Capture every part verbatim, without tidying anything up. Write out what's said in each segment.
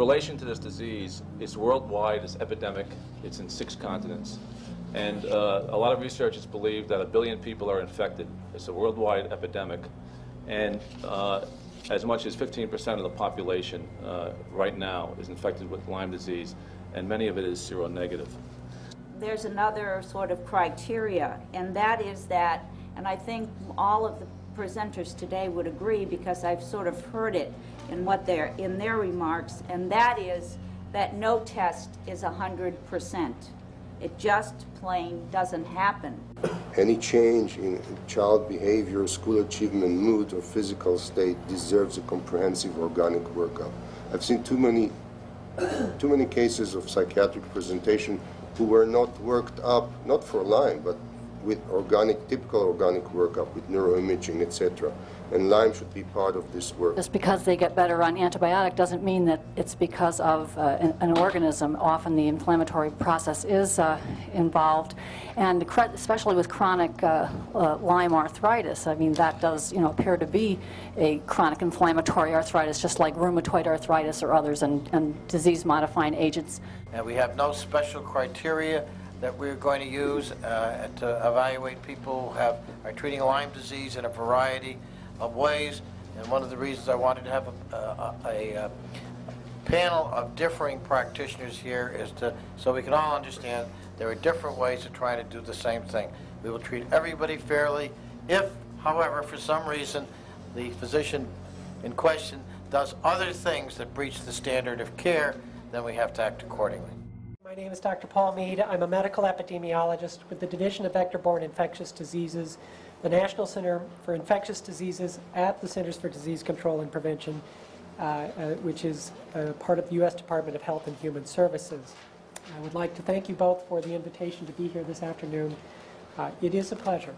relation to this disease, it's worldwide, it's epidemic, it's in six continents. And uh, a lot of researchers believe that a billion people are infected. It's a worldwide epidemic. And uh, as much as fifteen percent of the population uh, right now is infected with Lyme disease, and many of it is seronegative. There's another sort of criteria, and that is that, and I think all of the presenters today would agree because I've sort of heard it in what they're in their remarks, and that is that no test is one hundred percent. It just plain doesn't happen. Any change in child behavior, school achievement, mood, or physical state deserves a comprehensive organic workup. I've seen too many, too many cases of psychiatric presentation who were not worked up, not for Lyme, but with organic, typical organic workup, with neuroimaging, et cetera. And Lyme should be part of this work. Just because they get better on antibiotic doesn't mean that it's because of uh, an, an organism. Often the inflammatory process is uh, involved, and especially with chronic uh, uh, Lyme arthritis. I mean, that does you know appear to be a chronic inflammatory arthritis, just like rheumatoid arthritis or others, and, and disease-modifying agents. And we have no special criteria that we're going to use uh, to evaluate people who have, are treating Lyme disease in a variety of ways. And one of the reasons I wanted to have a, a, a, a panel of differing practitioners here is to, so we can all understand there are different ways of trying to do the same thing. We will treat everybody fairly. If, however, for some reason, the physician in question does other things that breach the standard of care, then we have to act accordingly. My name is Doctor Paul Mead. I'm a medical epidemiologist with the Division of Vector-Borne Infectious Diseases, the National Center for Infectious Diseases at the Centers for Disease Control and Prevention, uh, uh, which is uh, part of the U S Department of Health and Human Services. I would like to thank you both for the invitation to be here this afternoon. Uh, it is a pleasure.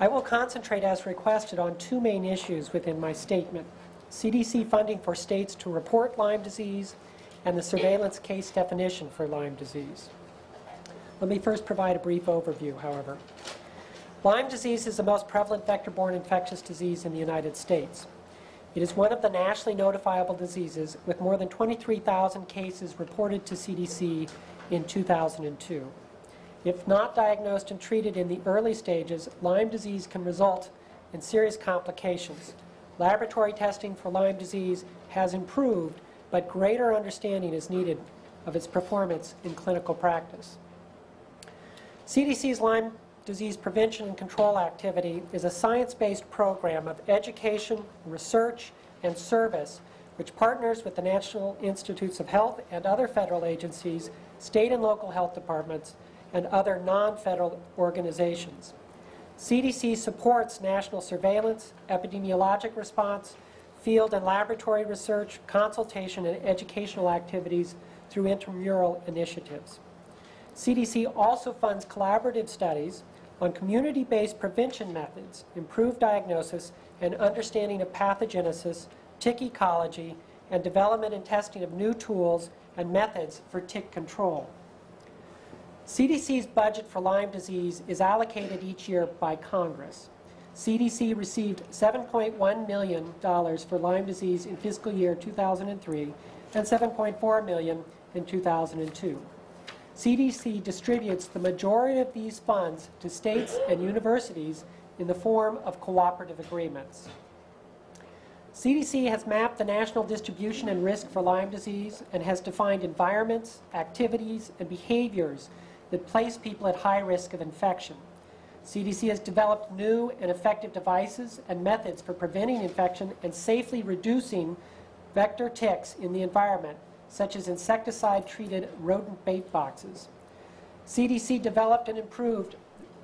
I will concentrate, as requested, on two main issues within my statement: C D C funding for states to report Lyme disease, and the surveillance case definition for Lyme disease. Let me first provide a brief overview, however. Lyme disease is the most prevalent vector-borne infectious disease in the United States. It is one of the nationally notifiable diseases, with more than twenty-three thousand cases reported to C D C in two thousand two. If not diagnosed and treated in the early stages, Lyme disease can result in serious complications. Laboratory testing for Lyme disease has improved, but greater understanding is needed of its performance in clinical practice. C D C's Lyme Disease Prevention and Control Activity is a science-based program of education, research, and service, which partners with the National Institutes of Health and other federal agencies, state and local health departments, and other non-federal organizations. C D C supports national surveillance, epidemiologic response, field and laboratory research, consultation, and educational activities through intramural initiatives. C D C also funds collaborative studies on community-based prevention methods, improved diagnosis, and understanding of pathogenesis, tick ecology, and development and testing of new tools and methods for tick control. C D C's budget for Lyme disease is allocated each year by Congress. C D C received seven point one million dollars for Lyme disease in fiscal year two thousand three and seven point four million dollars in two thousand two. C D C distributes the majority of these funds to states and universities in the form of cooperative agreements. C D C has mapped the national distribution and risk for Lyme disease and has defined environments, activities, and behaviors that place people at high risk of infection. C D C has developed new and effective devices and methods for preventing infection and safely reducing vector ticks in the environment, such as insecticide-treated rodent bait boxes. C D C developed and improved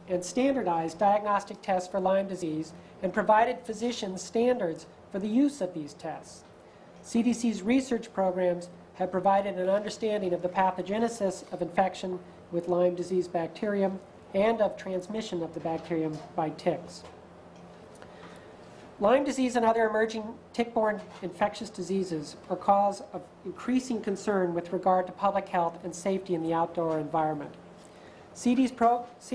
and standardized diagnostic tests for Lyme disease and provided physicians standards for the use of these tests. C D C's research programs have provided an understanding of the pathogenesis of infection with Lyme disease bacterium and of transmission of the bacterium by ticks. Lyme disease and other emerging tick-borne infectious diseases are cause of increasing concern with regard to public health and safety in the outdoor environment. C D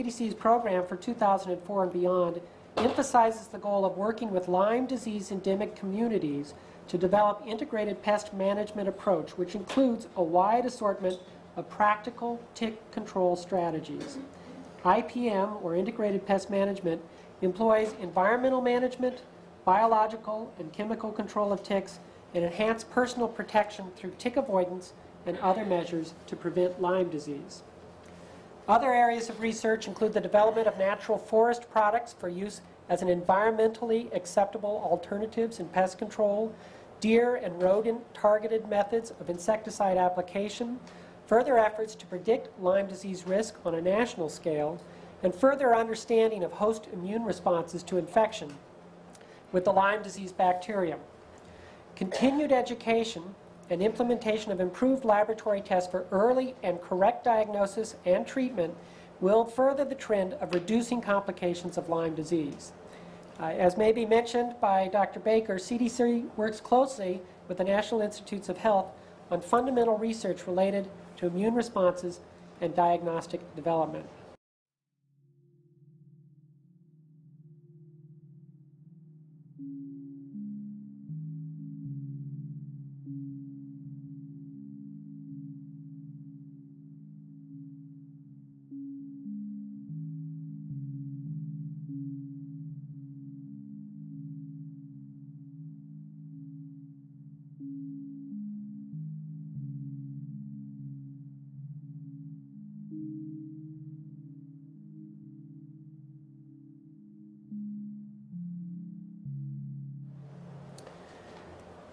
C's program for two thousand four and beyond emphasizes the goal of working with Lyme disease endemic communities to develop integrated pest management approach, which includes a wide assortment of practical tick control strategies. I P M, or Integrated Pest Management, employs environmental management, biological and chemical control of ticks, and enhanced personal protection through tick avoidance and other measures to prevent Lyme disease. Other areas of research include the development of natural forest products for use as an environmentally acceptable alternatives in pest control, deer and rodent-targeted methods of insecticide application, further efforts to predict Lyme disease risk on a national scale, and further understanding of host immune responses to infection with the Lyme disease bacterium. Continued education and implementation of improved laboratory tests for early and correct diagnosis and treatment will further the trend of reducing complications of Lyme disease. Uh, as may be mentioned by Doctor Baker, C D C works closely with the National Institutes of Health on fundamental research related to immune responses and diagnostic development.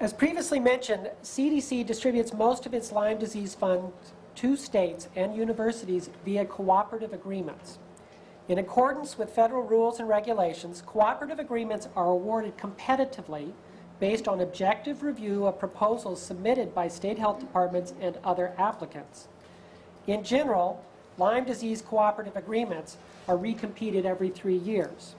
As previously mentioned, C D C distributes most of its Lyme disease funds to states and universities via cooperative agreements. In accordance with federal rules and regulations, cooperative agreements are awarded competitively based on objective review of proposals submitted by state health departments and other applicants. In general, Lyme disease cooperative agreements are recompeted every three years.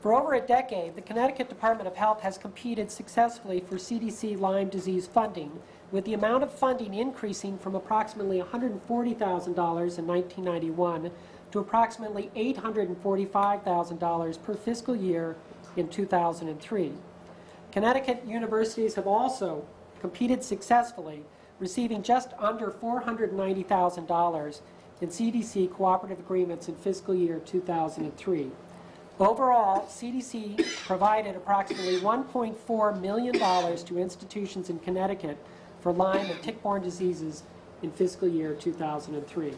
For over a decade, the Connecticut Department of Health has competed successfully for C D C Lyme disease funding, with the amount of funding increasing from approximately one hundred forty thousand dollars in nineteen ninety-one to approximately eight hundred forty-five thousand dollars per fiscal year in two thousand three. Connecticut universities have also competed successfully, receiving just under four hundred ninety thousand dollars in C D C cooperative agreements in fiscal year two thousand three. Overall, C D C provided approximately one point four million dollars to institutions in Connecticut for Lyme and tick-borne diseases in fiscal year two thousand three.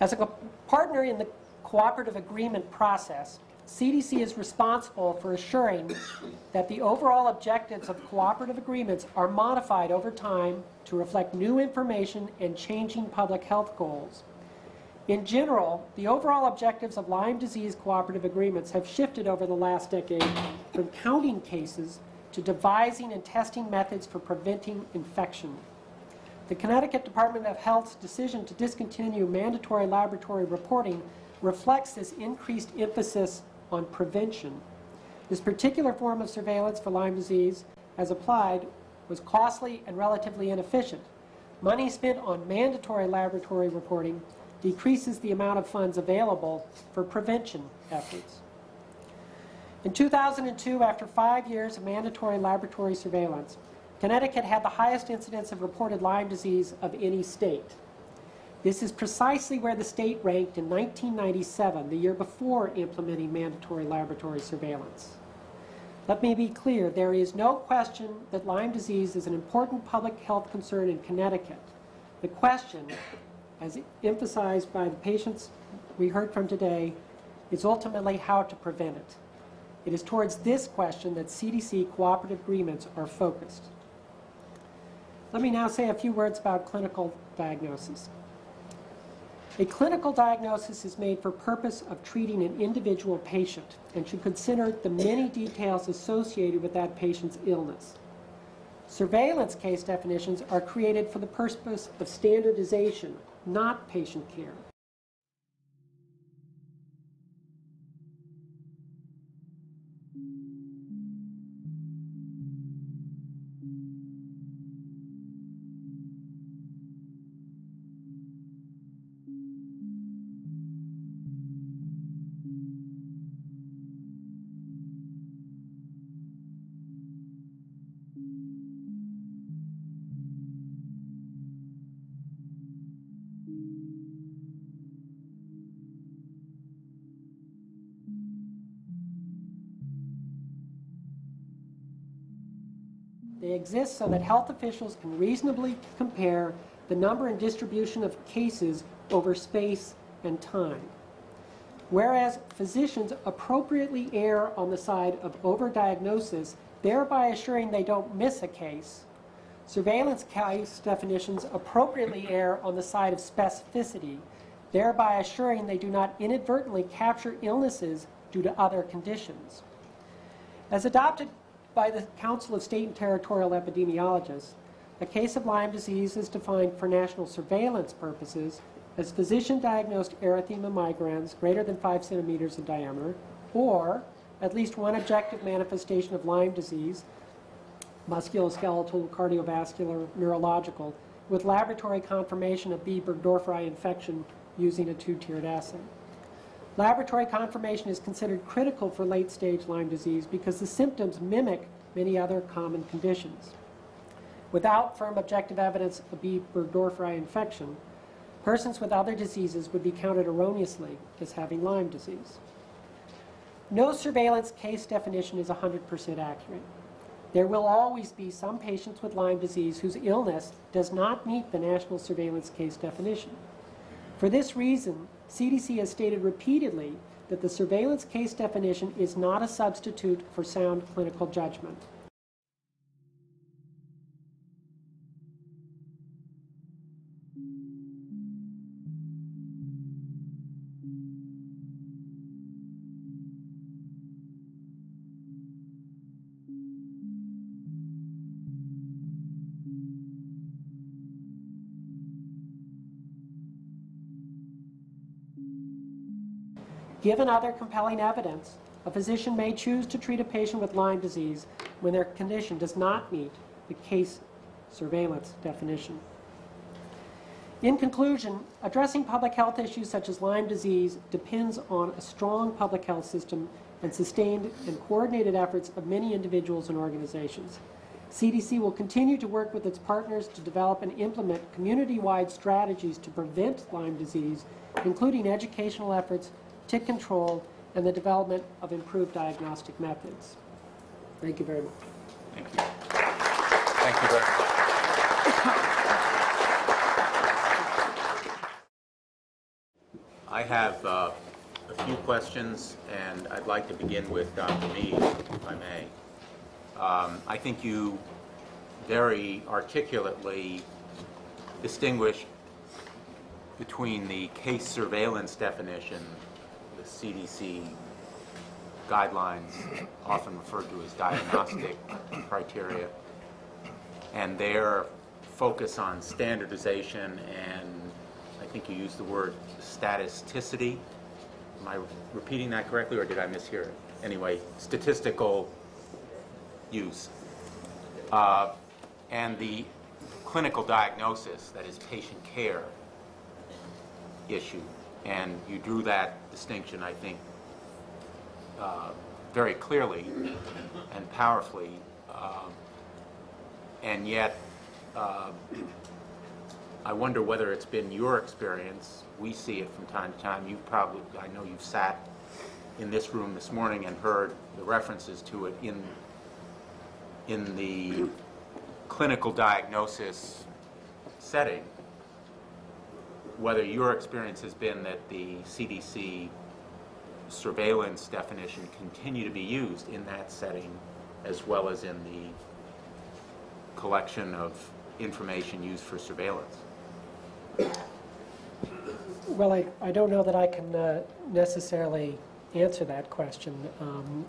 As a partner in the cooperative agreement process, C D C is responsible for assuring that the overall objectives of cooperative agreements are modified over time to reflect new information and changing public health goals. In general, the overall objectives of Lyme disease cooperative agreements have shifted over the last decade from counting cases to devising and testing methods for preventing infection. The Connecticut Department of Health's decision to discontinue mandatory laboratory reporting reflects this increased emphasis on prevention. This particular form of surveillance for Lyme disease, as applied, was costly and relatively inefficient. Money spent on mandatory laboratory reporting decreases the amount of funds available for prevention efforts. In two thousand two, after five years of mandatory laboratory surveillance, Connecticut had the highest incidence of reported Lyme disease of any state. This is precisely where the state ranked in nineteen ninety-seven, the year before implementing mandatory laboratory surveillance. Let me be clear, there is no question that Lyme disease is an important public health concern in Connecticut. The question, as emphasized by the patients we heard from today, is ultimately how to prevent it. It is towards this question that C D C cooperative agreements are focused. Let me now say a few words about clinical diagnosis. A clinical diagnosis is made for purpose of treating an individual patient and should consider the many details associated with that patient's illness. Surveillance case definitions are created for the purpose of standardization, not patient care. exists so that health officials can reasonably compare the number and distribution of cases over space and time. Whereas physicians appropriately err on the side of overdiagnosis, thereby assuring they don't miss a case, surveillance case definitions appropriately err on the side of specificity, thereby assuring they do not inadvertently capture illnesses due to other conditions. As adopted by the Council of State and Territorial Epidemiologists, a case of Lyme disease is defined for national surveillance purposes as physician-diagnosed erythema migrans greater than five centimeters in diameter, or at least one objective manifestation of Lyme disease, musculoskeletal, cardiovascular, neurological, with laboratory confirmation of B. burgdorferi infection using a two-tiered assay. Laboratory confirmation is considered critical for late-stage Lyme disease because the symptoms mimic many other common conditions. Without firm objective evidence of B. burgdorferi infection, persons with other diseases would be counted erroneously as having Lyme disease. No surveillance case definition is one hundred percent accurate. There will always be some patients with Lyme disease whose illness does not meet the national surveillance case definition. For this reason, C D C has stated repeatedly that the surveillance case definition is not a substitute for sound clinical judgment. Given other compelling evidence, a physician may choose to treat a patient with Lyme disease when their condition does not meet the case surveillance definition. In conclusion, addressing public health issues such as Lyme disease depends on a strong public health system and sustained and coordinated efforts of many individuals and organizations. C D C will continue to work with its partners to develop and implement community-wide strategies to prevent Lyme disease, including educational efforts, tick control, and the development of improved diagnostic methods. Thank you very much. Thank you. Thank you very much. I have uh, a few questions, and I'd like to begin with Doctor Mead, if I may. Um, I think you very articulately distinguish between the case surveillance definition, C D C guidelines, often referred to as diagnostic criteria, and their focus on standardization and, I think you used the word, statisticity. Am I repeating that correctly, or did I mishear it? Anyway, statistical use. Uh, and the clinical diagnosis, that is patient care issue. And you drew that distinction, I think, uh, very clearly and powerfully. Uh, and yet, uh, I wonder whether it's been your experience. We see it from time to time. You've probably, I know you've sat in this room this morning and heard the references to it in, in the clinical diagnosis setting. Whether your experience has been that the C D C surveillance definition continue to be used in that setting as well as in the collection of information used for surveillance. Well, I, I don't know that I can uh, necessarily answer that question. Um,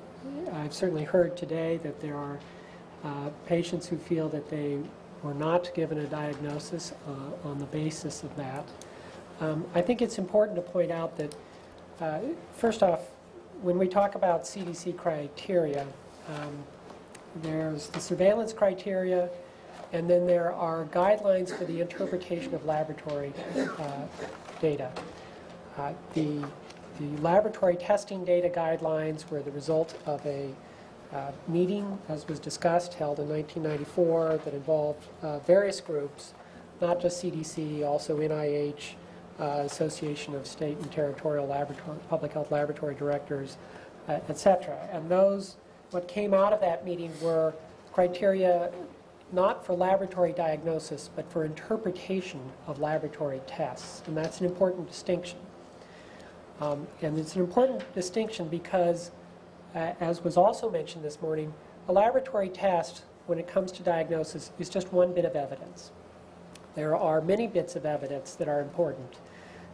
I've certainly heard today that there are uh, patients who feel that they were not given a diagnosis uh, on the basis of that. Um, I think it's important to point out that, uh, first off, when we talk about C D C criteria, um, there's the surveillance criteria, and then there are guidelines for the interpretation of laboratory uh, data. Uh, the, the laboratory testing data guidelines were the result of a uh, meeting, as was discussed, held in nineteen ninety-four that involved uh, various groups, not just C D C, also N I H, Uh, Association of State and Territorial Laboratory, Public Health Laboratory Directors, uh, et cetera. And those, what came out of that meeting were criteria not for laboratory diagnosis, but for interpretation of laboratory tests. And that's an important distinction. Um, and it's an important distinction because, uh, as was also mentioned this morning, a laboratory test, when it comes to diagnosis, is just one bit of evidence. There are many bits of evidence that are important.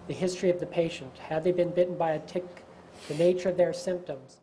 The history of the patient, had they been bitten by a tick, the nature of their symptoms.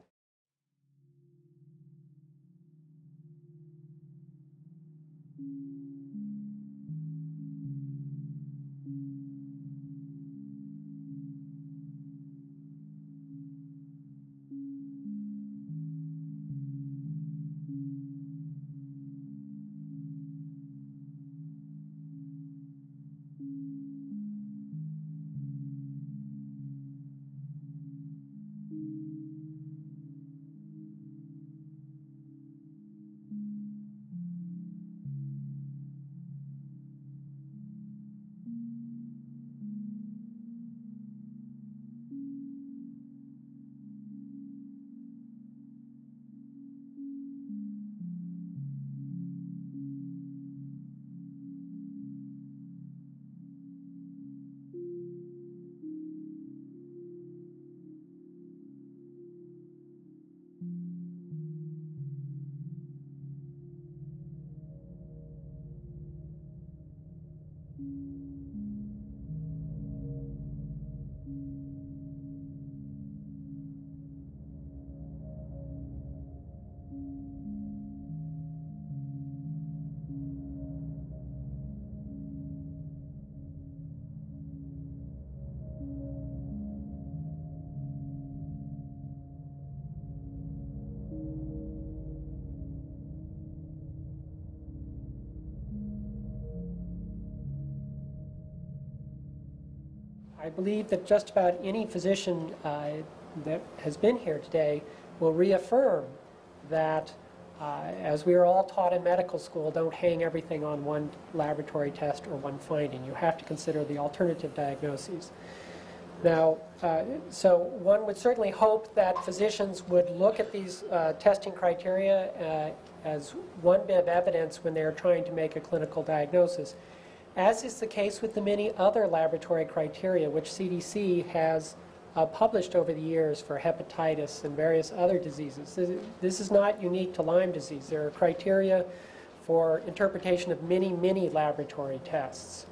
I believe that just about any physician uh, that has been here today will reaffirm that, uh, as we are all taught in medical school, don't hang everything on one laboratory test or one finding. You have to consider the alternative diagnoses. Now, uh, so one would certainly hope that physicians would look at these uh, testing criteria uh, as one bit of evidence when they are trying to make a clinical diagnosis, as is the case with the many other laboratory criteria which C D C has uh, published over the years for hepatitis and various other diseases. This is not unique to Lyme disease. There are criteria for interpretation of many, many laboratory tests.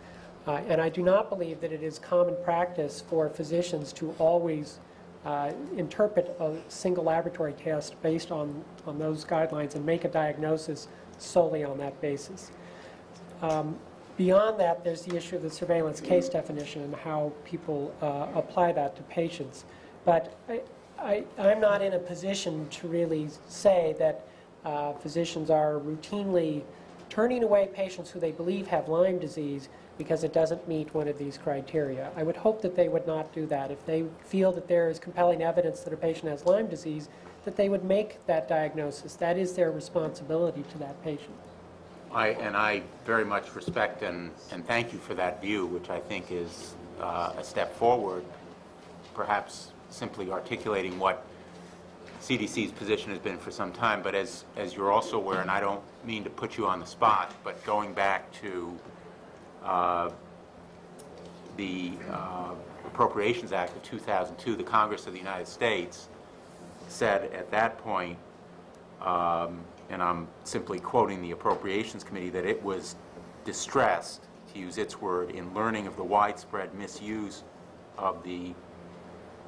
Uh, and I do not believe that it is common practice for physicians to always uh, interpret a single laboratory test based on, on those guidelines and make a diagnosis solely on that basis. Um, Beyond that, there's the issue of the surveillance case definition and how people uh, apply that to patients. But I, I, I'm not in a position to really say that uh, physicians are routinely turning away patients who they believe have Lyme disease because it doesn't meet one of these criteria. I would hope that they would not do that. If they feel that there is compelling evidence that a patient has Lyme disease, that they would make that diagnosis. That is their responsibility to that patient. I, and I very much respect and, and thank you for that view, which I think is uh, a step forward, perhaps simply articulating what C D C's position has been for some time. But as, as you're also aware, and I don't mean to put you on the spot, but going back to uh, the uh, Appropriations Act of two thousand two, the Congress of the United States said at that point, um, and I'm simply quoting the Appropriations Committee, that it was distressed, to use its word, in learning of the widespread misuse of the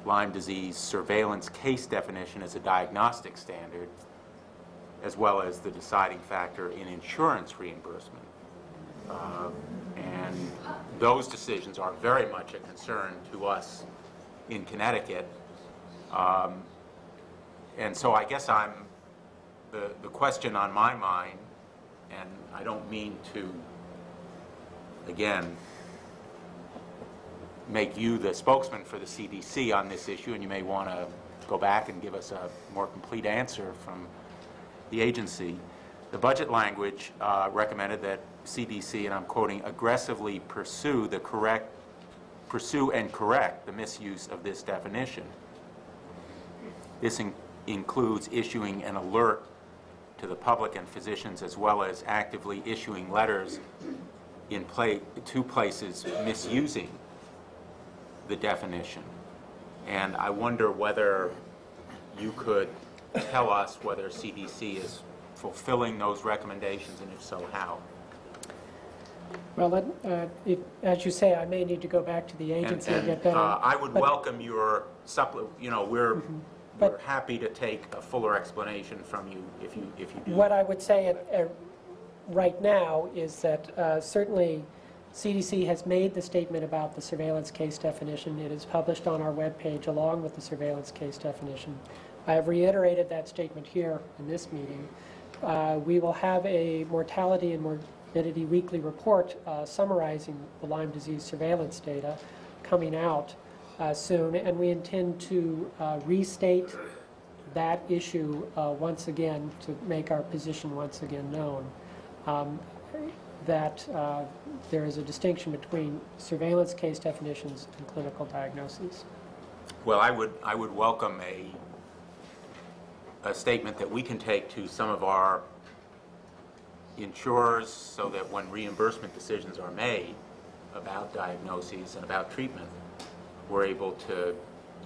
Lyme disease surveillance case definition as a diagnostic standard, as well as the deciding factor in insurance reimbursement. Uh, and those decisions are very much a concern to us in Connecticut. Um, and so I guess I'm The, the question on my mind, and I don't mean to, again, make you the spokesman for the C D C on this issue, and you may want to go back and give us a more complete answer from the agency. The budget language uh, recommended that C D C, and I'm quoting, aggressively pursue the correct, pursue and correct the misuse of this definition. This in- includes issuing an alert to the public and physicians, as well as actively issuing letters in pla to places misusing the definition. And I wonder whether you could tell us whether C D C is fulfilling those recommendations, and if so, how? Well, uh, it, as you say, I may need to go back to the agency and, and, and get better. Uh, I would welcome your suppl. You know, we're mm-hmm. we're happy to take a fuller explanation from you if you if you do. What I would say at, uh, right now is that uh, certainly C D C has made the statement about the surveillance case definition. It is published on our webpage along with the surveillance case definition. I have reiterated that statement here in this meeting. Uh, we will have a mortality and morbidity weekly report uh, summarizing the Lyme disease surveillance data coming out uh, soon, and we intend to uh, restate that issue uh, once again to make our position once again known, um, that uh, there is a distinction between surveillance case definitions and clinical diagnoses. Well, I would, I would welcome a a statement that we can take to some of our insurers so that when reimbursement decisions are made about diagnoses and about treatment, we're able to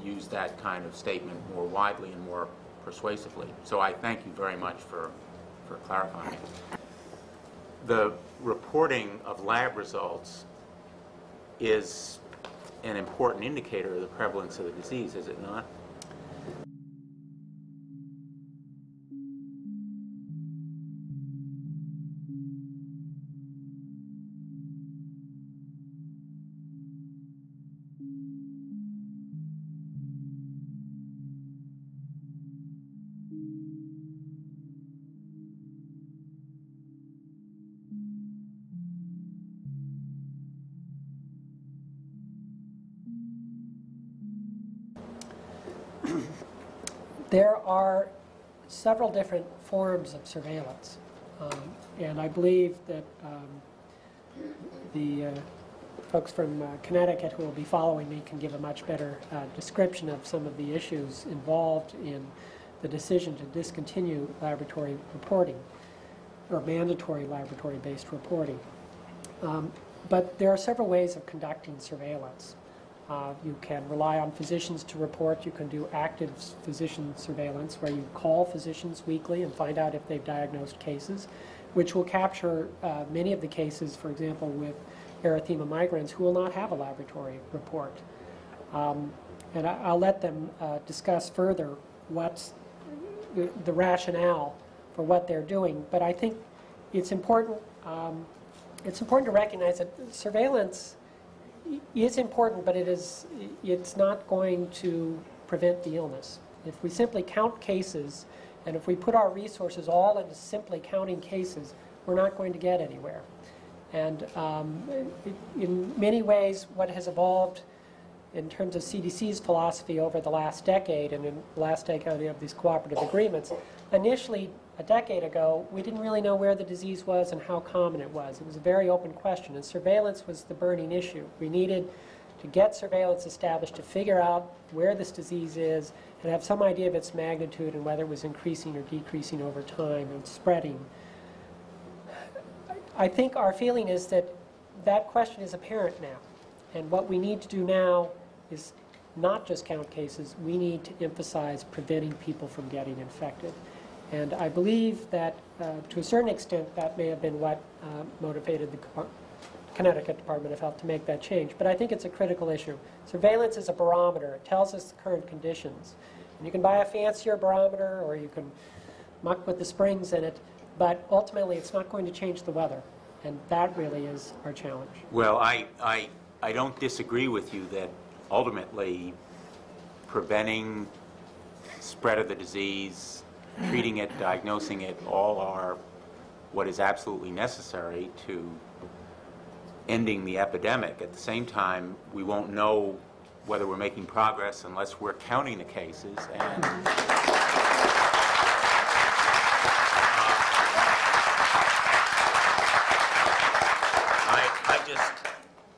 use that kind of statement more widely and more persuasively. So I thank you very much for, for clarifying. The reporting of lab results is an important indicator of the prevalence of the disease, is it not? There are several different forms of surveillance, um, and I believe that um, the uh, folks from uh, Connecticut who will be following me can give a much better uh, description of some of the issues involved in the decision to discontinue laboratory reporting or mandatory laboratory-based reporting. Um, but there are several ways of conducting surveillance. Uh, you can rely on physicians to report. You can do active physician surveillance, where you call physicians weekly and find out if they've diagnosed cases, which will capture uh, many of the cases, for example, with erythema migrans, who will not have a laboratory report. Um, and I, I'll let them uh, discuss further what's the, the rationale for what they're doing. But I think it's important, um, it's important to recognize that surveillance is important, but it is, it's not going to prevent the illness. If we simply count cases, and if we put our resources all into simply counting cases, we're not going to get anywhere. And um, in many ways, what has evolved in terms of C D C's philosophy over the last decade, and in the last decade of these cooperative agreements, initially, a decade ago, we didn't really know where the disease was and how common it was. It was a very open question, and surveillance was the burning issue. We needed to get surveillance established to figure out where this disease is and have some idea of its magnitude and whether it was increasing or decreasing over time and spreading. I think our feeling is that that question is apparent now, and what we need to do now is not just count cases. We need to emphasize preventing people from getting infected. And I believe that, uh, to a certain extent, that may have been what uh, motivated the Depart- Connecticut Department of Health to make that change. But I think it's a critical issue. Surveillance is a barometer. It tells us the current conditions. And you can buy a fancier barometer, or you can muck with the springs in it. But ultimately, it's not going to change the weather. And that really is our challenge. Well, I, I, I don't disagree with you that ultimately preventing spread of the disease, treating it, diagnosing it, all are what is absolutely necessary to ending the epidemic. At the same time, we won't know whether we're making progress unless we're counting the cases. And I, I just,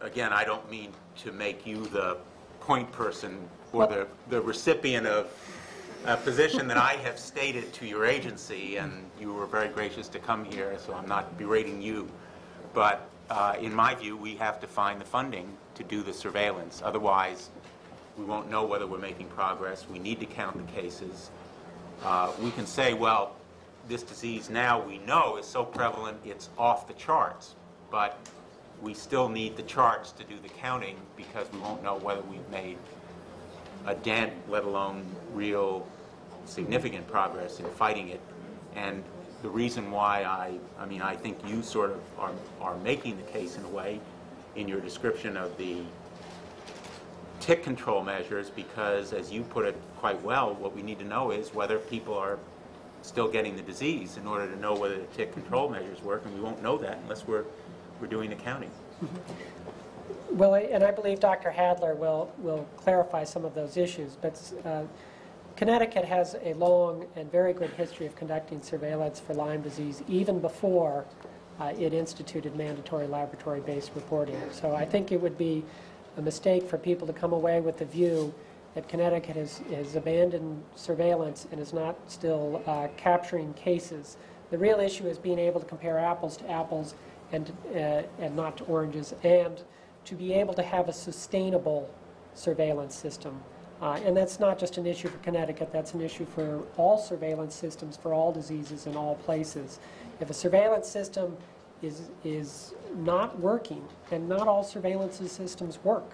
again, I don't mean to make you the point person or the, the recipient of uh, position that I have stated to your agency, and you were very gracious to come here, so I'm not berating you. But uh, in my view, we have to find the funding to do the surveillance. Otherwise, we won't know whether we're making progress. We need to count the cases. Uh, we can say, well, this disease now we know is so prevalent it's off the charts, but we still need the charts to do the counting because we won't know whether we've made a dent, let alone real significant progress in fighting it. And the reason why I, I mean, I think you sort of are, are making the case in a way in your description of the tick control measures, because as you put it quite well, what we need to know is whether people are still getting the disease in order to know whether the tick control measures work, and we won't know that unless we're, we're doing the counting. Well, and I believe Doctor Hadler will, will clarify some of those issues, but uh, Connecticut has a long and very good history of conducting surveillance for Lyme disease even before uh, it instituted mandatory laboratory-based reporting. So I think it would be a mistake for people to come away with the view that Connecticut has, has abandoned surveillance and is not still uh, capturing cases. The real issue is being able to compare apples to apples and, uh, and not to oranges, and to be able to have a sustainable surveillance system. Uh, and that's not just an issue for Connecticut, that's an issue for all surveillance systems for all diseases in all places. If a surveillance system is, is not working, and not all surveillance systems work.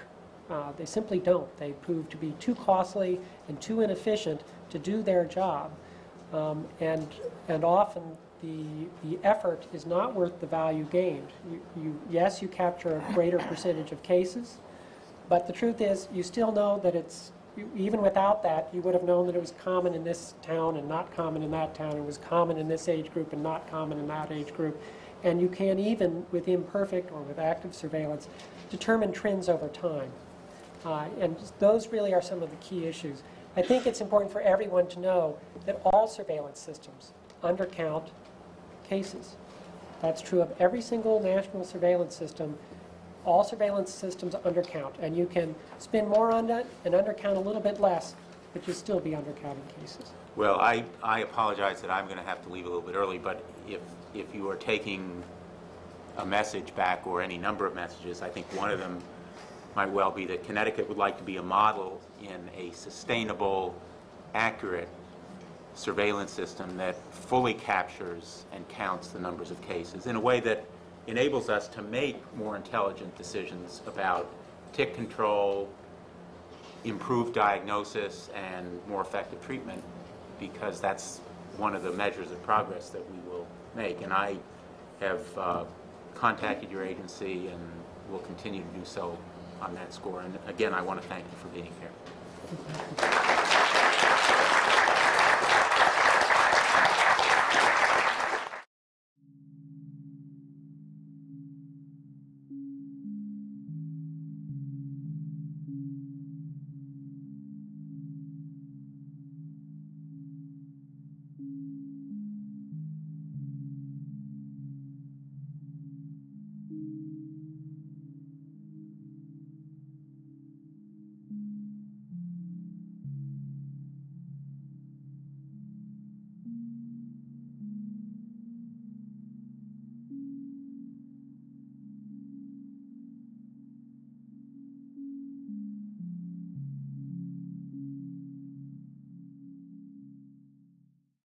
Uh, they simply don't. They prove to be too costly and too inefficient to do their job. Um, and, and often the, the effort is not worth the value gained. You, you, yes, you capture a greater percentage of cases, but the truth is you still know that it's, you, even without that, you would have known that it was common in this town and not common in that town. It was common in this age group and not common in that age group. And you can, even with imperfect or with active surveillance, determine trends over time. Uh, and those really are some of the key issues. I think it's important for everyone to know that all surveillance systems undercount cases. That's true of every single national surveillance system. All surveillance systems undercount. And you can spend more on that and undercount a little bit less, but you'll still be undercounting cases. Well, I, I apologize that I'm going to have to leave a little bit early, but if, if you are taking a message back, or any number of messages, I think one of them might well be that Connecticut would like to be a model in a sustainable, accurate surveillance system that fully captures and counts the numbers of cases in a way that enables us to make more intelligent decisions about tick control, improved diagnosis, and more effective treatment, because that's one of the measures of progress that we will make. And I have uh, contacted your agency and will continue to do so on that score. And again, I want to thank you for being here.